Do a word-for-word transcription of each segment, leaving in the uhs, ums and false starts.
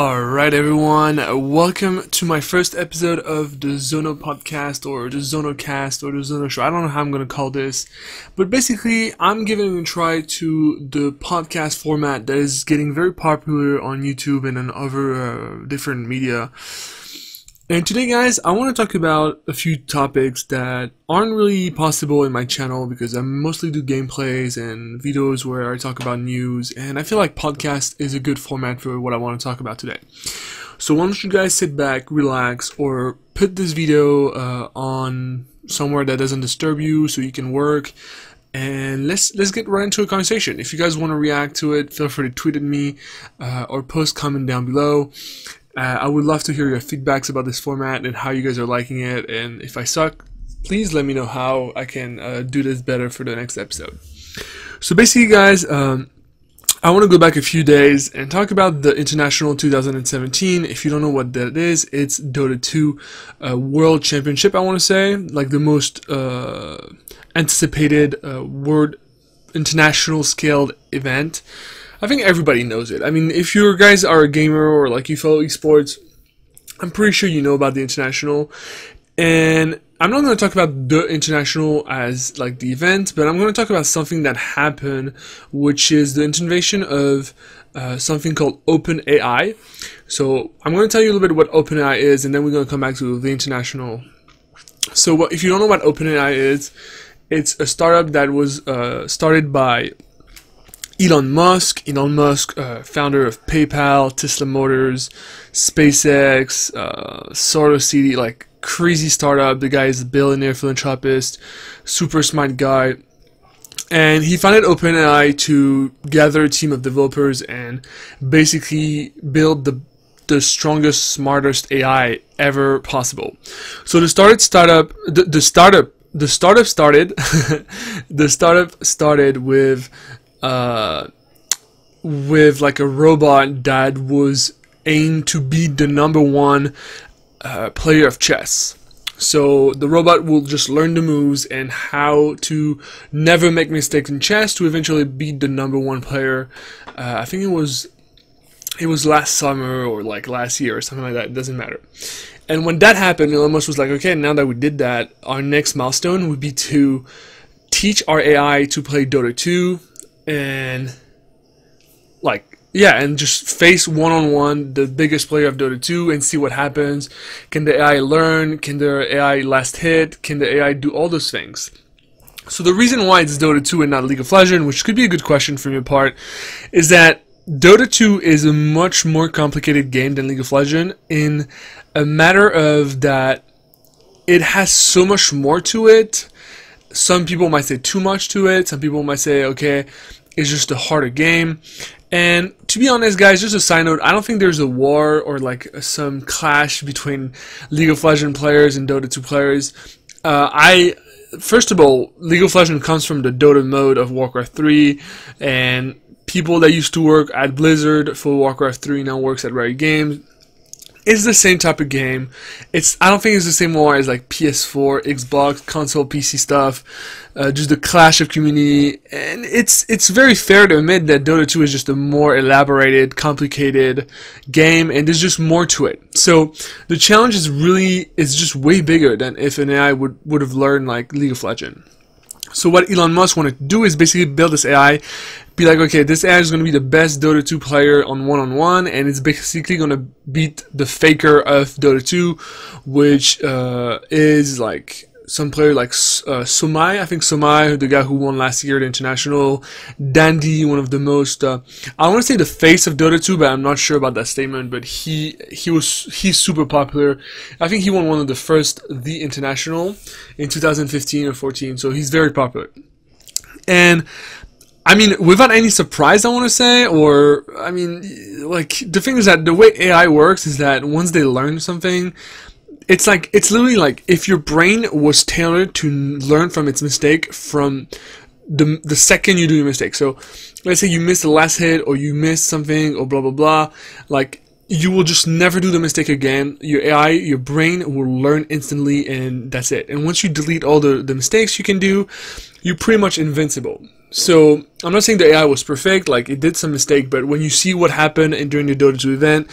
Alright everyone, welcome to my first episode of the Zono podcast or the ZonoCast or the Zono show. I don't know how I'm going to call this, but basically I'm giving a try to the podcast format that is getting very popular on YouTube and on other uh, different media. And today guys, I want to talk about a few topics that aren't really possible in my channel because I mostly do gameplays and videos where I talk about news, and I feel like podcast is a good format for what I want to talk about today. So why don't you guys sit back, relax, or put this video uh, on somewhere that doesn't disturb you so you can work, and let's let's get right into a conversation. If you guys want to react to it, feel free to tweet at me uh, or post comment down below. Uh, I would love to hear your feedbacks about this format and how you guys are liking it, and if I suck, please let me know how I can uh, do this better for the next episode. So basically guys, um, I want to go back a few days and talk about the International two thousand seventeen. If you don't know what that is, it's Dota two uh, World Championship, I want to say, like the most uh, anticipated uh, world international scaled event. I think everybody knows it. I mean, if you guys are a gamer or like you follow esports, I'm pretty sure you know about the International. And I'm not going to talk about the International as like the event, but I'm going to talk about something that happened, which is the innovation of uh, something called OpenAI. So I'm going to tell you a little bit what OpenAI is, and then we're going to come back to the International. So what, if you don't know what OpenAI is, it's a startup that was uh, started by Elon Musk, Elon Musk, uh, founder of PayPal, Tesla Motors, SpaceX, uh, Solar City, like crazy startup. The guy is a billionaire philanthropist, super smart guy. And he founded OpenAI to gather a team of developers and basically build the the strongest, smartest A I ever possible. So the started startup, the, the startup, the startup started, the startup started with. Uh, with like a robot that was aimed to be the number one uh, player of chess. So the robot will just learn the moves and how to never make mistakes in chess to eventually beat the number one player. Uh, I think it was it was last summer or like last year or something like that. It doesn't matter. And when that happened, Elon Musk was like, okay, now that we did that, our next milestone would be to teach our A I to play Dota two. And like yeah and just face one-on-one the biggest player of Dota two and see what happens. Can the A I learn? Can the A I last hit? Can the A I do all those things? So the reason why it's Dota two and not League of Legends, which could be a good question from your part, is that Dota two is a much more complicated game than League of Legends in a matter of that it has so much more to it. Some people might say too much to it. Some people might say, okay, it's just a harder game. And to be honest, guys, just a side note, I don't think there's a war or like some clash between League of Legends players and Dota two players. Uh, I, first of all, League of Legends comes from the Dota mode of Warcraft three, and people that used to work at Blizzard for Warcraft three now works at Riot Games. It's the same type of game. It's I don't think it's the same war as like P S four, Xbox, console, P C stuff. Uh, just the clash of community, and it's it's very fair to admit that Dota two is just a more elaborated, complicated game, and there's just more to it. So the challenge is really is just way bigger than if an A I would would have learned like League of Legends. So what Elon Musk wanted to do is basically build this A I, be like, okay, this A I is going to be the best Dota two player on one-on-one, and it's basically going to beat the Faker of Dota two, which uh, is like some player like uh, Sumai, I think Sumai, the guy who won last year at the International, Dandy, one of the most, uh, I want to say the face of Dota two, but I'm not sure about that statement, but he he was he's super popular. I think he won one of the first, The International, in two thousand fifteen or fourteen, so he's very popular. And I mean, without any surprise, I want to say, or, I mean, like, the thing is that the way A I works is that once they learn something, it's like, it's literally like, if your brain was tailored to learn from its mistake from the, the second you do your mistake. So, let's say you miss the last hit, or you miss something, or blah, blah, blah, like, you will just never do the mistake again. Your A I, your brain will learn instantly, and that's it. And once you delete all the, the mistakes you can do, you're pretty much invincible. So, I'm not saying the A I was perfect, like, it did some mistake, but when you see what happened in, during the Dota two event,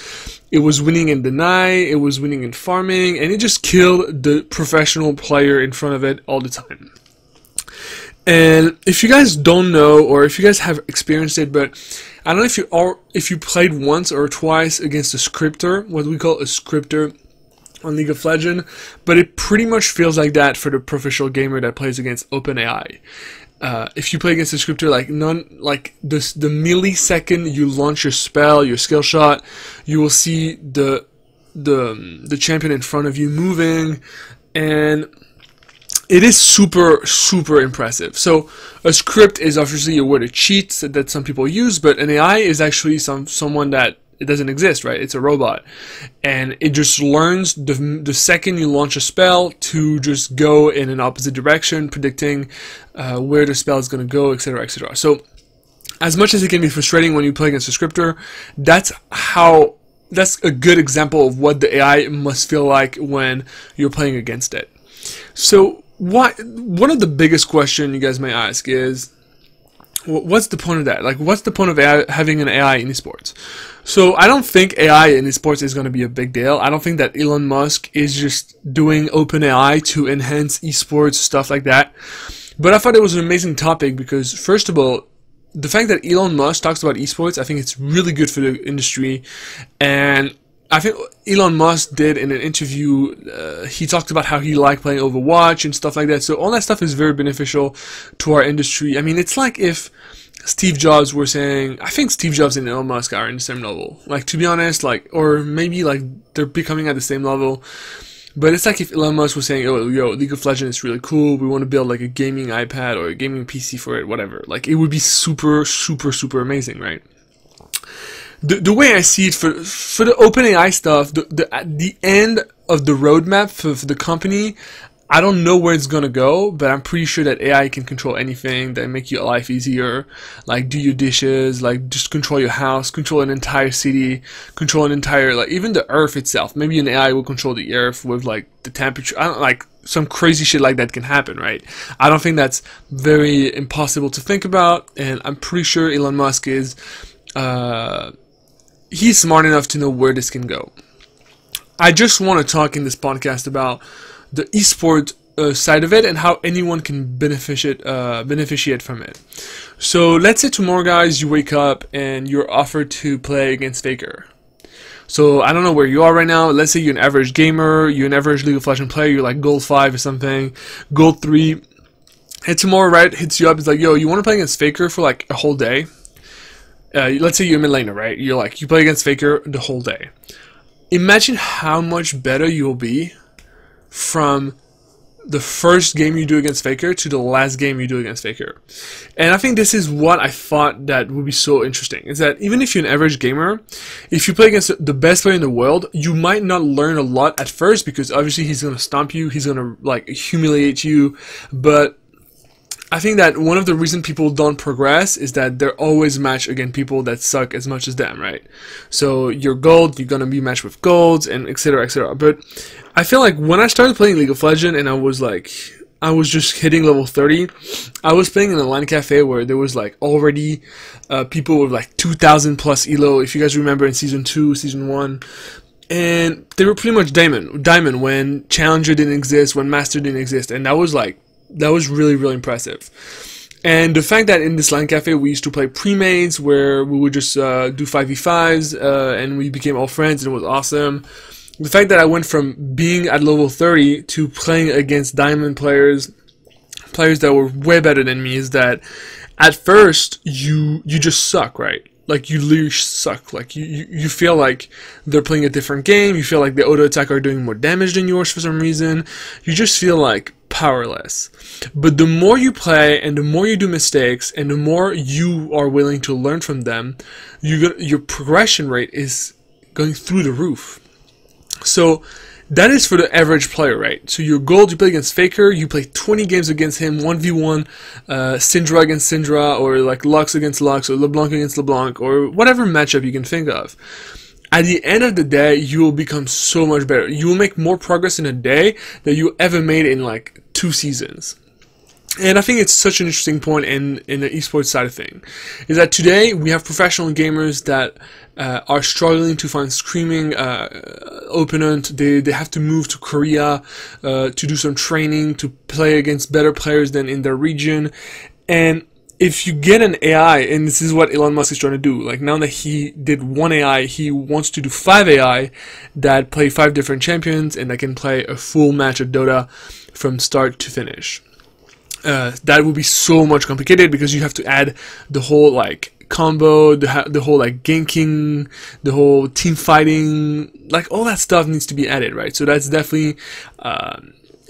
It was winning in deny, it was winning in farming, and it just killed the professional player in front of it all the time. And if you guys don't know, or if you guys have experienced it, but I don't know if you are, if you played once or twice against a scripter, what we call a scripter on League of Legends, but it pretty much feels like that for the professional gamer that plays against OpenAI. Uh, if you play against a scripter, like none, like this, the millisecond you launch your spell, your skill shot, you will see the the the champion in front of you moving, and it is super, super impressive. So a script is obviously a word of cheats that some people use, but an A I is actually some someone that it doesn't exist, right? It's a robot, and it just learns the, the second you launch a spell to just go in an opposite direction, predicting uh, where the spell is going to go, et cetera, et cetera. So as much as it can be frustrating when you play against a scripter, that's how, that's a good example of what the A I must feel like when you're playing against it. So What, one of the biggest questions you guys may ask is, what's the point of that? Like, what's the point of A I, having an A I in esports? So I don't think A I in esports is going to be a big deal. I don't think that Elon Musk is just doing OpenAI to enhance esports, stuff like that. But I thought it was an amazing topic because, first of all, the fact that Elon Musk talks about esports, I think it's really good for the industry. And I think Elon Musk did in an interview, uh, he talked about how he liked playing Overwatch and stuff like that. So all that stuff is very beneficial to our industry. I mean, it's like if Steve Jobs were saying, I think Steve Jobs and Elon Musk are in the same level. Like, to be honest, like, or maybe like they're becoming at the same level. But it's like if Elon Musk was saying, oh, yo, League of Legends is really cool. We want to build like a gaming iPad or a gaming P C for it, whatever. Like, it would be super, super, super amazing, right? The, the way I see it, for for the OpenAI stuff, the, the, at the end of the roadmap for, for the company, I don't know where it's going to go, but I'm pretty sure that A I can control anything that make your life easier, like do your dishes, like just control your house, control an entire city, control an entire, like even the earth itself. Maybe an A I will control the earth with like the temperature, I don't like some crazy shit like that can happen, right? I don't think that's very impossible to think about, and I'm pretty sure Elon Musk is, uh, he's smart enough to know where this can go. I just want to talk in this podcast about the esport uh, side of it and how anyone can beneficiate, uh, beneficiate from it. So let's say tomorrow, guys, you wake up and you're offered to play against Faker. So I don't know where you are right now. Let's say you're an average gamer, you're an average League of Legends player, you're like gold five or something, gold three. And tomorrow, right, hits you up, it's like, yo, you want to play against Faker for like a whole day? Uh, let's say you're a mid laner, right? You're like, you play against Faker the whole day. Imagine how much better you'll be from the first game you do against Faker to the last game you do against Faker. And I think this is what I thought that would be so interesting, is that even if you're an average gamer, if you play against the best player in the world, you might not learn a lot at first because obviously he's going to stomp you, he's going to like humiliate you, but I think that one of the reasons people don't progress is that they're always matched against people that suck as much as them, right? So you're gold, you're gonna be matched with golds, and et cetera, et cetera. But I feel like when I started playing League of Legends and I was like, I was just hitting level thirty, I was playing in a LAN cafe where there was like already uh, people with like two thousand plus E L O, if you guys remember in season two, season one. And they were pretty much diamond, diamond when Challenger didn't exist, when Master didn't exist, and that was like, that was really, really impressive. And the fact that in this LAN cafe we used to play pre-mains where we would just uh, do five v fives uh, and we became all friends and it was awesome. The fact that I went from being at level thirty to playing against diamond players, players that were way better than me, is that at first you you just suck, right? Like, you literally suck. Like, you, you, you feel like they're playing a different game. You feel like the auto attack are doing more damage than yours for some reason. You just feel like powerless. But the more you play and the more you do mistakes and the more you are willing to learn from them, you, your progression rate is going through the roof. So that is for the average player, right? So your gold, you play against Faker, you play twenty games against him, one v one, uh, Syndra against Syndra, or like Lux against Lux, or LeBlanc against LeBlanc, or whatever matchup you can think of. At the end of the day, you will become so much better. You will make more progress in a day than you ever made in like two seasons. And I think it's such an interesting point in, in the esports side of thing, is that today we have professional gamers that uh, are struggling to find screaming uh, opponent. They, they have to move to Korea uh, to do some training, to play against better players than in their region. And if you get an A I, and this is what Elon Musk is trying to do, like now that he did one A I, he wants to do five A I that play five different champions and that can play a full match of Dota from start to finish. Uh, that would be so much complicated because you have to add the whole like combo, the, the whole like ganking, the whole team fighting, like all that stuff needs to be added, right? So that's definitely uh,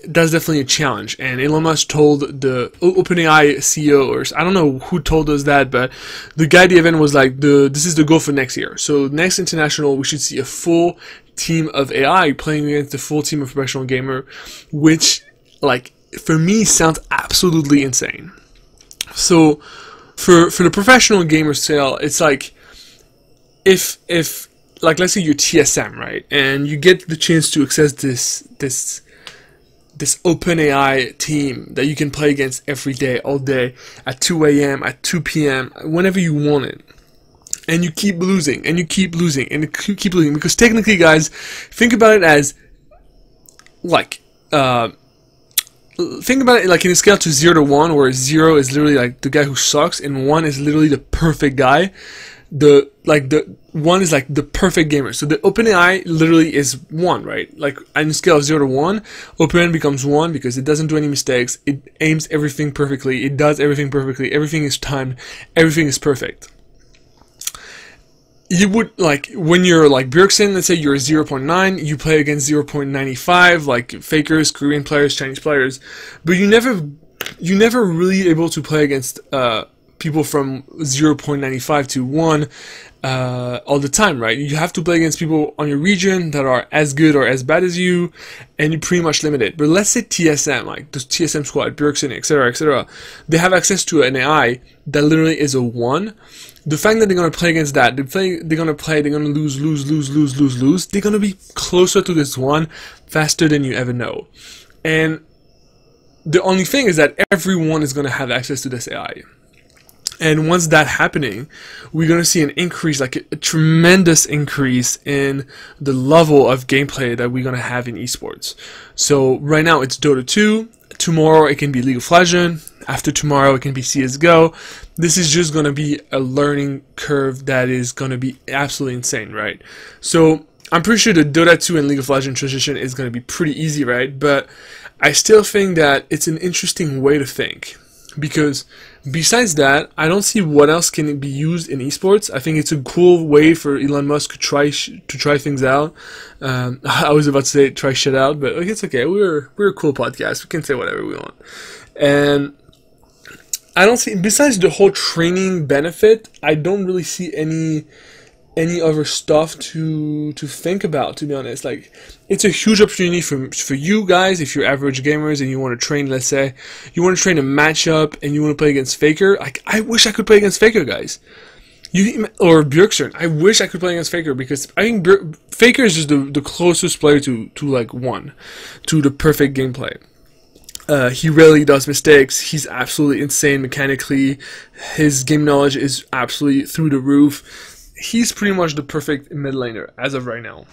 that's definitely a challenge. And Elon Musk told the OpenAI C E O, or I don't know who told us that, but the guy at the event was like, the this is the goal for next year. So next international, we should see a full team of A I playing against the full team of professional gamer, which like. For me, sounds absolutely insane. So, for for the professional gamer sale, it's like if if like let's say you're T S M, right, and you get the chance to access this this this OpenAI team that you can play against every day, all day, at two A M, at two P M, whenever you want it. And you keep losing, and you keep losing, and you keep losing because technically, guys, think about it as like. Uh, Think about it like in a scale to zero to one, where zero is literally like the guy who sucks and one is literally the perfect guy. The like the one is like the perfect gamer. So the OpenAI literally is one, right? Like on a scale of zero to one, OpenAI becomes one because it doesn't do any mistakes. It aims everything perfectly. It does everything perfectly. Everything is timed. Everything is perfect. You would, like, when you're, like, Bjergsen, let's say you're zero point nine, you play against zero point nine five, like, Fakers, Korean players, Chinese players, but you never, you never really able to play against, uh, people from zero point nine five to one, uh, all the time, right? You have to play against people on your region that are as good or as bad as you, and you're pretty much limited. But let's say T S M, like, the T S M squad, Bjergsen, et cetera, et cetera, they have access to an A I that literally is a one. The fact that they're going to play against that, they're, play, they're going to play, they're going to lose, lose, lose, lose, lose, lose. They're going to be closer to this one faster than you ever know. And the only thing is that everyone is going to have access to this A I. And once that happening, we're going to see an increase, like a, a tremendous increase in the level of gameplay that we're going to have in esports. So right now it's Dota two. Tomorrow it can be League of Legends. After tomorrow it can be C S G O. This is just going to be a learning curve that is going to be absolutely insane, right? So I'm pretty sure the Dota two and League of Legends transition is going to be pretty easy, right? But I still think that it's an interesting way to think, because besides that, I don't see what else can be used in esports. I think it's a cool way for Elon Musk to try sh to try things out. Um, I was about to say try shit out, but it's okay. We're we're a cool podcast. We can say whatever we want. And I don't see, besides the whole training benefit, I don't really see any any other stuff to to think about, to be honest. Like, it's a huge opportunity for for you guys if you're average gamers and you want to train, let's say you want to train a matchup and you want to play against Faker. Like, I wish I could play against Faker, guys. You or Bjergsen. I wish I could play against Faker, because I think Bjerg, Faker is just the, the closest player to to like one, to the perfect gameplay. Uh, he rarely does mistakes. He's absolutely insane mechanically. His game knowledge is absolutely through the roof. He's pretty much the perfect mid laner as of right now.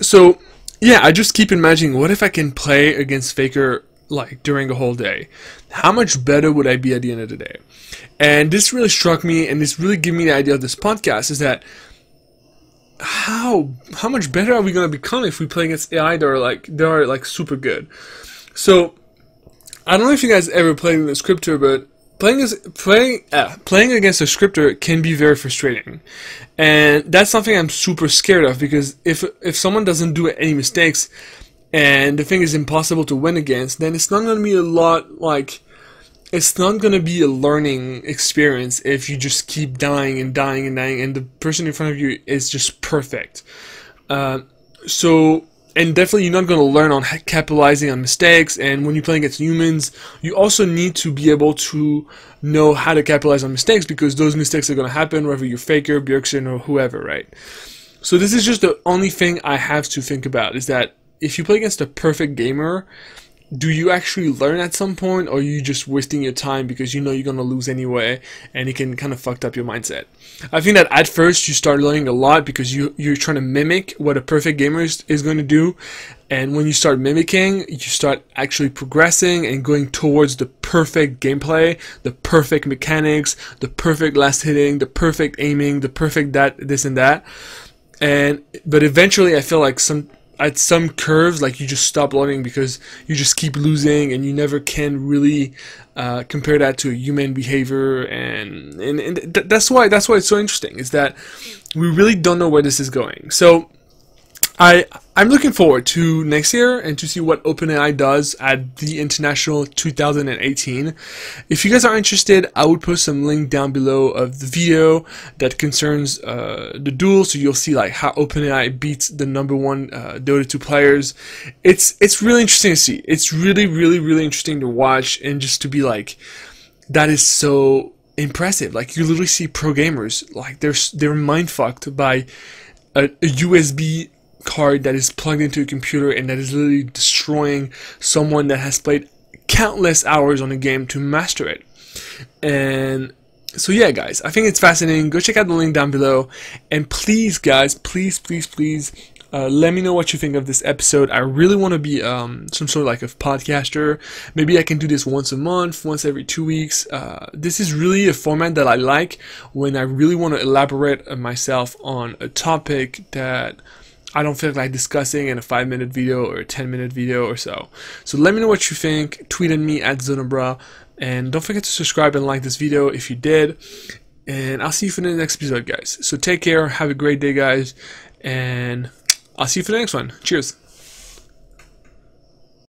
So, yeah, I just keep imagining, what if I can play against Faker like during a whole day? How much better would I be at the end of the day? And this really struck me, and this really gave me the idea of this podcast, is that how how much better are we going to become if we play against A I that are like that are like super good? So, I don't know if you guys ever played with Scripter, but Playing, as, playing, uh, playing against a scripter can be very frustrating, and that's something I'm super scared of, because if if someone doesn't do any mistakes and the thing is impossible to win against, then it's not going to be a lot like it's not going to be a learning experience if you just keep dying and dying and dying, and the person in front of you is just perfect. Uh, so. And definitely you're not going to learn on capitalizing on mistakes, and when you're playing against humans, you also need to be able to know how to capitalize on mistakes, because those mistakes are going to happen whether you're Faker, Bjergsen, or whoever, right? So this is just the only thing I have to think about, is that if you play against a perfect gamer, do you actually learn at some point, or are you just wasting your time because you know you're going to lose anyway, and it can kind of fucked up your mindset? I think that at first you start learning a lot because you, you're trying to mimic what a perfect gamer is, is going to do, and when you start mimicking, you start actually progressing and going towards the perfect gameplay, the perfect mechanics, the perfect last hitting, the perfect aiming, the perfect that, this and that. And but eventually I feel like some... at some curves, like, you just stop learning because you just keep losing, and you never can really uh, compare that to human behavior, and and, and th that's why that's why it's so interesting, is that we really don't know where this is going. So I I'm looking forward to next year and to see what OpenAI does at the International two thousand eighteen. If you guys are interested, I would post some link down below of the video that concerns uh, the duel, so you'll see like how OpenAI beats the number one uh, Dota two players. It's it's really interesting to see. It's really really really interesting to watch, and just to be like, that is so impressive. Like, you literally see pro gamers, like, they're they're mind fucked by a, a U S B card that is plugged into a computer, and that is literally destroying someone that has played countless hours on a game to master it. And so yeah, guys, I think it's fascinating. Go check out the link down below, and please, guys, please please please Uh, let me know what you think of this episode. I really want to be um, some sort of like a podcaster. Maybe I can do this once a month, once every two weeks. Uh, this is really a format that I like, when I really want to elaborate myself on a topic that I don't feel like discussing in a five minute video or a ten minute video or so. So let me know what you think. Tweet at me at ZonoBRAH, and don't forget to subscribe and like this video if you did. And I'll see you for the next episode, guys. So take care, have a great day, guys, and I'll see you for the next one. Cheers.